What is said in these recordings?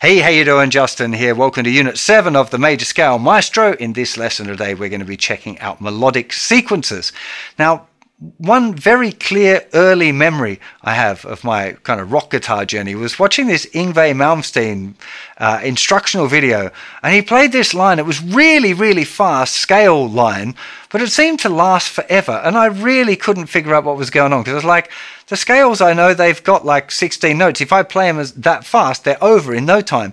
Hey, how you doing? Justin here. Welcome to Unit 7 of the Major Scale Maestro. In this lesson today, we're going to be checking out melodic sequences. Now, one very clear early memory I have of my kind of rock guitar journey was watching this Yngwie Malmsteen instructional video, and he played this line. It was really, really fast scale line, but it seemed to last forever, and I really couldn't figure out what was going on, because it was like, the scales, I know they've got like 16 notes. If I play them as that fast, they're over in no time.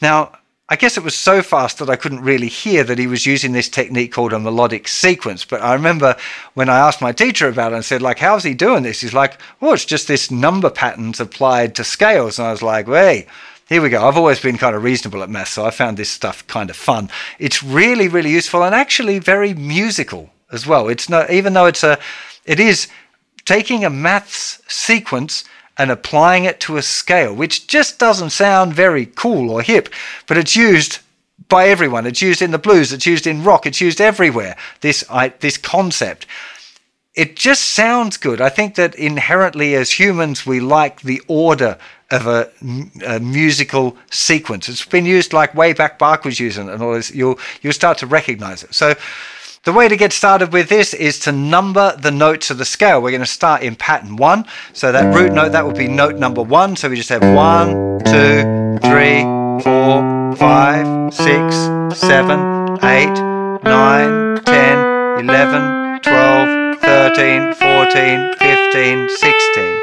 Now, I guess it was so fast that I couldn't really hear that he was using this technique called a melodic sequence. But I remember when I asked my teacher about it and said, like, how's he doing this? He's like, oh, it's just this number patterns applied to scales. And I was like, hey, here we go. I've always been kind of reasonable at maths, so I found this stuff kind of fun. It's really, really useful and actually very musical as well. It's not, even though it is taking a maths sequence and applying it to a scale, which just doesn't sound very cool or hip, but it's used by everyone. It's used in the blues, it's used in rock, it's used everywhere, this concept. It just sounds good. I think that inherently as humans, we like the order of a musical sequence. It's been used like way back, Bach was using it and all this. You'll start to recognize it. So the way to get started with this is to number the notes of the scale. We're going to start in pattern 1. So that root note, that would be note number 1. So we just have 1, 2, 3, 4, 5, 6, 7, 8, 9, 10, 11, 12, 13, 14, 15, 16.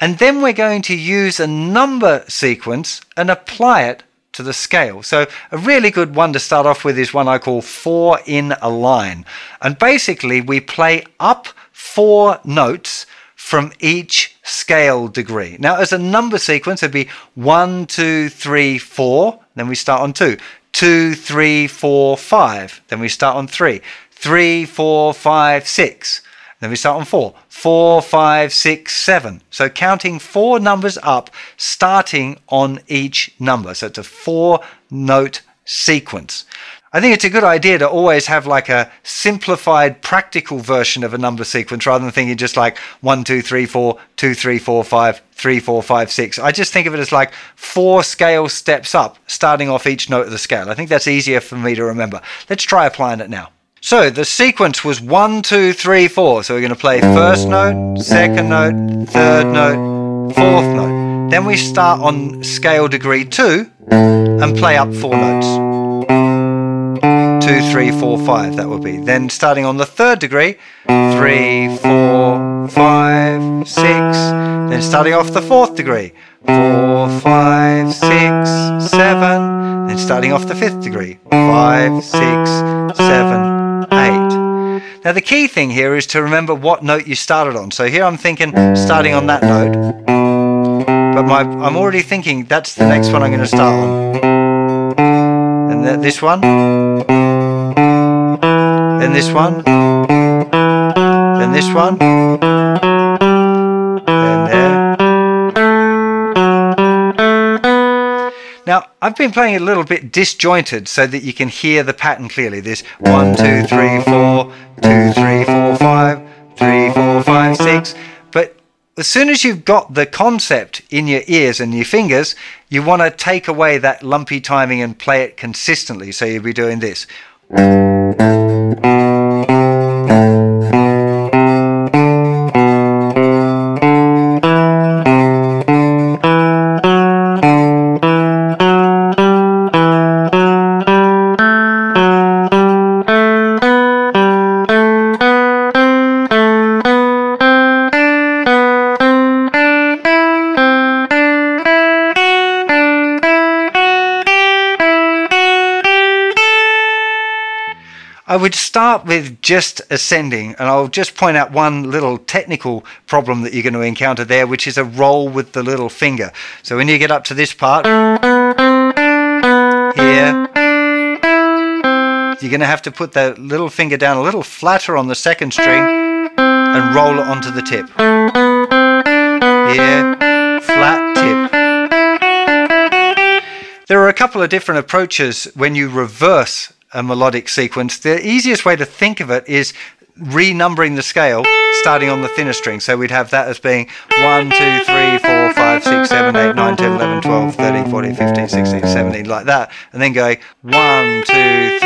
And then we're going to use a number sequence and apply it to the scale. So a really good one to start off with is one I call 4 in a line. And basically we play up 4 notes from each scale degree. Now as a number sequence, it'd be 1, 2, 3, 4, then we start on 2. 2, 3, 4, 5, then we start on 3. 3, 4, 5, 6, then we start on 4. 4, 5, 6, 7. So counting 4 numbers up, starting on each number. So it's a 4-note sequence. I think it's a good idea to always have like a simplified practical version of a number sequence rather than thinking just like 1, 2, 3, 4, 2, 3, 4, 5, 3, 4, 5, 6. I just think of it as like 4 scale steps up, starting off each note of the scale. I think that's easier for me to remember. Let's try applying it now. So the sequence was 1, 2, 3, 4. So we're going to play first note, second note, third note, fourth note. Then we start on scale degree 2 and play up 4 notes. 2, 3, 4, 5, that would be. Then starting on the third degree, 3, 4, 5, 6. Then starting off the fourth degree, 4, 5, 6, 7. Then starting off the fifth degree, 5, 6, 7, 8. Now the key thing here is to remember what note you started on. So here I'm thinking starting on that note, but I'm already thinking that's the next one I'm going to start on. And then this one, then this one, then this one, then there. Now I've been playing it a little bit disjointed so that you can hear the pattern clearly. This 1, 2, 3, 4. 2, 3, 4, 5, 3, 4, 5, 6. But as soon as you've got the concept in your ears and your fingers, you want to take away that lumpy timing and play it consistently. So you'll be doing this. I would start with just ascending, and I'll just point out one little technical problem that you're going to encounter there, which is a roll with the little finger. So when you get up to this part here, you're going to have to put the little finger down a little flatter on the second string and roll it onto the tip. Here, flat tip. There are a couple of different approaches when you reverse a melodic sequence. The easiest way to think of it is renumbering the scale starting on the thinner string. So we'd have that as being 1, 2, 3, 4, 5, 6, 7, 8, 9, 10, 11, 12, 13, 14, 15, 16, 17, like that. And then going 1, 2,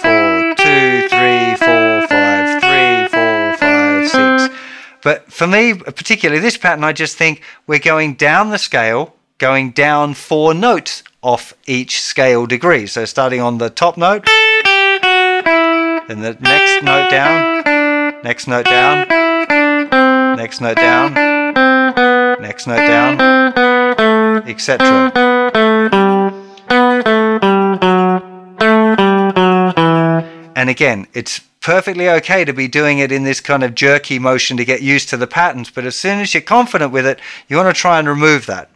3, 4, 2, 3, 4, 5, 3, 4, 5, 6. But for me, particularly this pattern, I just think we're going down the scale, going down 4 notes off each scale degree. So starting on the top note, then the next note down, next note down, next note down, next note down, etc. And again, it's perfectly okay to be doing it in this kind of jerky motion to get used to the patterns, but as soon as you're confident with it, you want to try and remove that.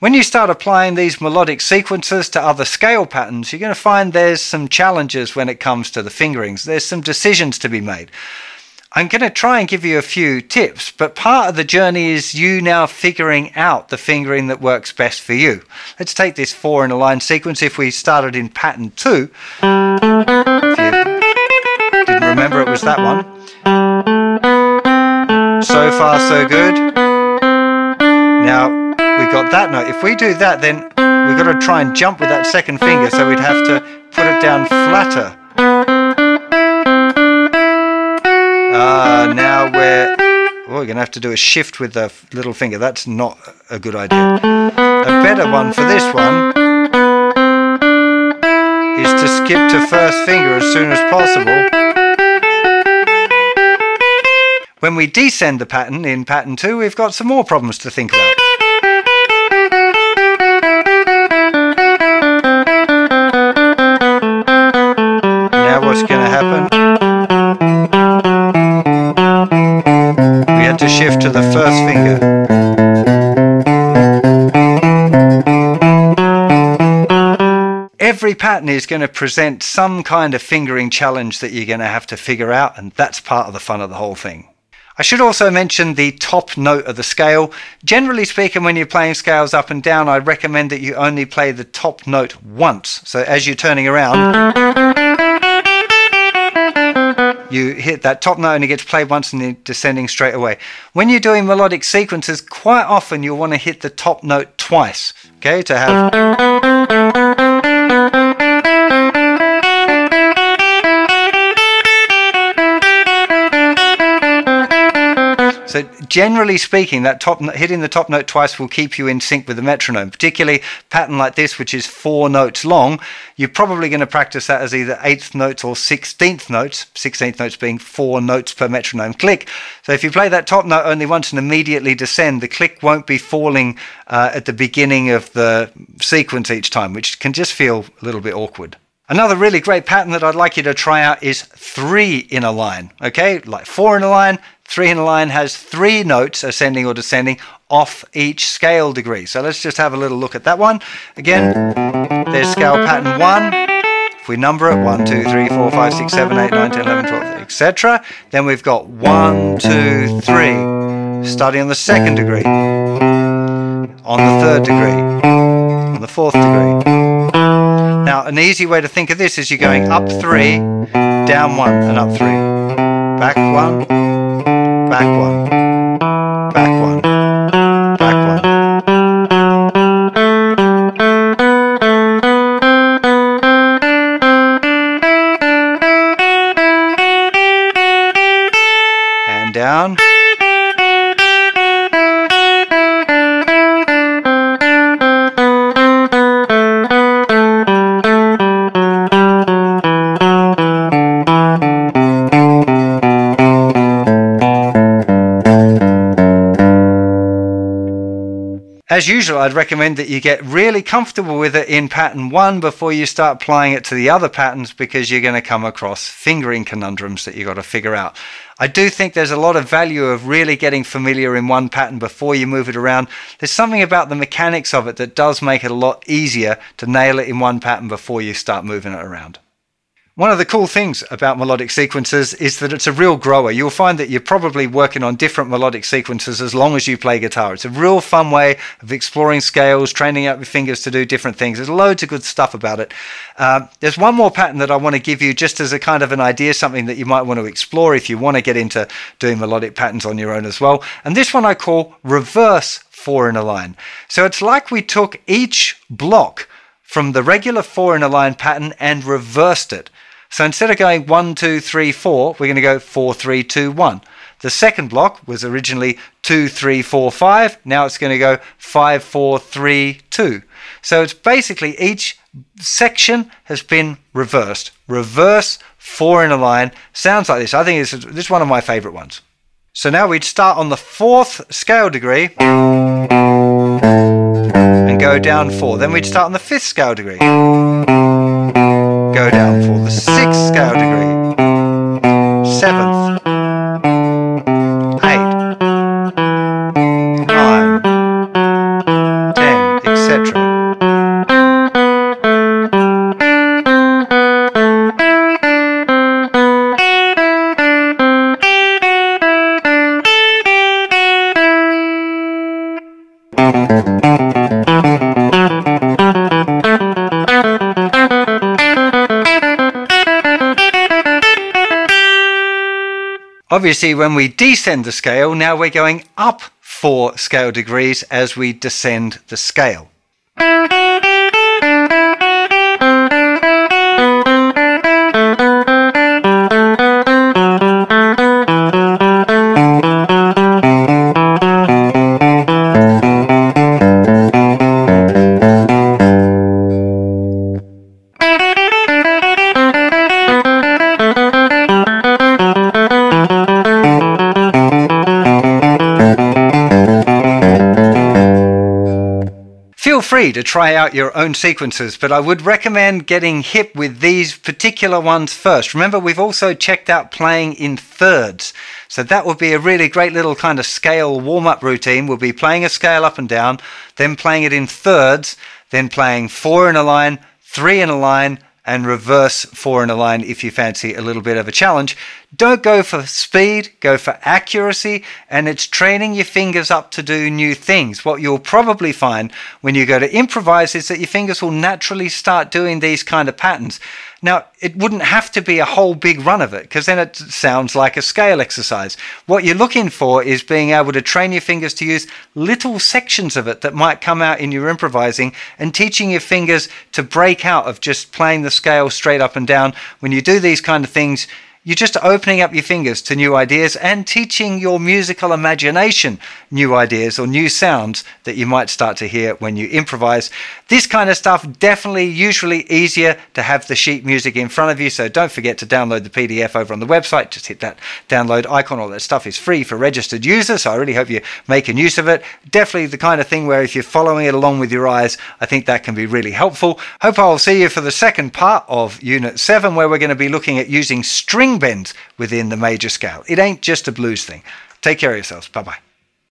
When you start applying these melodic sequences to other scale patterns, you're going to find there's some challenges when it comes to the fingerings. There's some decisions to be made. I'm going to try and give you a few tips, but part of the journey is you now figuring out the fingering that works best for you. Let's take this 4 in a line sequence. If we started in pattern 2, if you didn't remember it was that one. So far, so good. Now, we've got that note. If we do that, then we've got to try and jump with that second finger, so we'd have to put it down flatter. Now we're going to have to do a shift with the little finger. That's not a good idea. A better one for this one is to skip to first finger as soon as possible. When we descend the pattern in pattern 2, we've got some more problems to think about. What's going to happen? We had to shift to the first finger. Every pattern is going to present some kind of fingering challenge that you're going to have to figure out, and that's part of the fun of the whole thing. I should also mention the top note of the scale. Generally speaking, when you're playing scales up and down, I recommend that you only play the top note once. So as you're turning around, you hit that top note and it gets played once and you're descending straight away. When you're doing melodic sequences, quite often you'll want to hit the top note twice, okay, to have... So generally speaking, that top hitting the top note twice will keep you in sync with the metronome, particularly a pattern like this, which is 4 notes long. You're probably going to practice that as either 8th notes or 16th notes, 16th notes being 4 notes per metronome click. So if you play that top note only once and immediately descend, the click won't be falling at the beginning of the sequence each time, which can just feel a little bit awkward. Another really great pattern that I'd like you to try out is 3 in a line, okay? Like 4 in a line, 3 in a line has 3 notes ascending or descending off each scale degree. So let's just have a little look at that one. Again, there's scale pattern 1. If we number it, 1, 2, 3, 4, 5, 6, 7, 8, 9, 10, 11, 12, etc. Then we've got 1, 2, 3, starting on the 2nd degree, on the 3rd degree, on the 4th degree. Now, an easy way to think of this is you're going up 3, down 1, and up 3. Back 1, back 1, back 1, back 1. And down. As usual, I'd recommend that you get really comfortable with it in pattern one before you start applying it to the other patterns, because you're going to come across fingering conundrums that you've got to figure out. I do think there's a lot of value of really getting familiar in one pattern before you move it around. There's something about the mechanics of it that does make it a lot easier to nail it in one pattern before you start moving it around. One of the cool things about melodic sequences is that it's a real grower. You'll find that you're probably working on different melodic sequences as long as you play guitar. It's a real fun way of exploring scales, training out your fingers to do different things. There's loads of good stuff about it. There's one more pattern that I want to give you just as a kind of an idea, something that you might want to explore if you want to get into doing melodic patterns on your own as well. And this one I call reverse four in a line. So it's like we took each block from the regular four in a line pattern and reversed it. So instead of going 1, 2, 3, 4, we're going to go 4, 3, 2, 1. The second block was originally 2, 3, 4, 5. Now it's going to go 5, 4, 3, 2. So it's basically each section has been reversed. Reverse four in a line. Sounds like this. I think this is one of my favorite ones. So now we'd start on the fourth scale degree and go down 4. Then we'd start on the fifth scale degree. Go down 4, the 6th scale degree, 7th, 8, 9, 10, etc. Obviously, when we descend the scale, now we're going up 4 scale degrees as we descend the scale. To try out your own sequences, but I would recommend getting hip with these particular ones first. Remember, we've also checked out playing in thirds, so that would be a really great little kind of scale warm-up routine. We'll be playing a scale up and down, then playing it in thirds, then playing 4 in a line, 3 in a line, and reverse 4 in a line if you fancy a little bit of a challenge. Don't go for speed, go for accuracy, and it's training your fingers up to do new things. What you'll probably find when you go to improvise is that your fingers will naturally start doing these kind of patterns. Now, it wouldn't have to be a whole big run of it, because then it sounds like a scale exercise. What you're looking for is being able to train your fingers to use little sections of it that might come out in your improvising, and teaching your fingers to break out of just playing the scale straight up and down. When you do these kind of things, you're just opening up your fingers to new ideas and teaching your musical imagination new ideas or new sounds that you might start to hear when you improvise. This kind of stuff definitely usually easier to have the sheet music in front of you, so don't forget to download the PDF over on the website. Just hit that download icon. All that stuff is free for registered users, so I really hope you're making use of it. Definitely the kind of thing where if you're following it along with your eyes, I think that can be really helpful. Hope I'll see you for the second part of Unit 7, where we're going to be looking at using string bends within the major scale. It ain't just a blues thing. Take care of yourselves. Bye-bye.